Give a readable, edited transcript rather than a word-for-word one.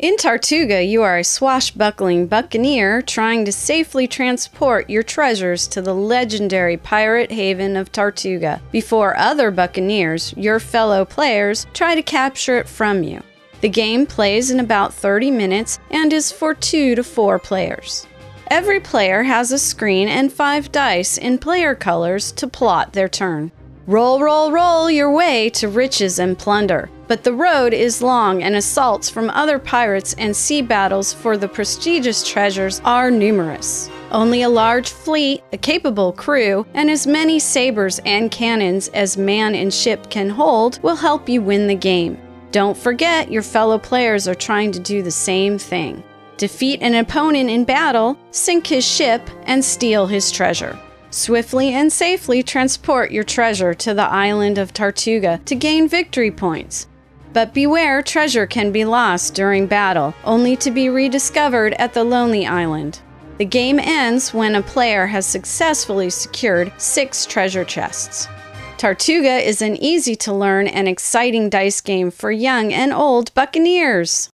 In Tortuga, you are a swashbuckling buccaneer trying to safely transport your treasures to the legendary pirate haven of Tortuga before other buccaneers, your fellow players, try to capture it from you. The game plays in about 30 minutes and is for 2 to 4 players. Every player has a screen and 5 dice in player colors to plot their turn. Roll, roll, roll your way to riches and plunder. But the road is long, and assaults from other pirates and sea battles for the prestigious treasures are numerous. Only a large fleet, a capable crew, and as many sabers and cannons as man and ship can hold will help you win the game. Don't forget, your fellow players are trying to do the same thing. Defeat an opponent in battle, sink his ship, and steal his treasure. Swiftly and safely transport your treasure to the island of Tortuga to gain victory points. But beware, treasure can be lost during battle, only to be rediscovered at the Lonely Island. The game ends when a player has successfully secured 6 treasure chests. Tortuga is an easy-to-learn and exciting dice game for young and old buccaneers.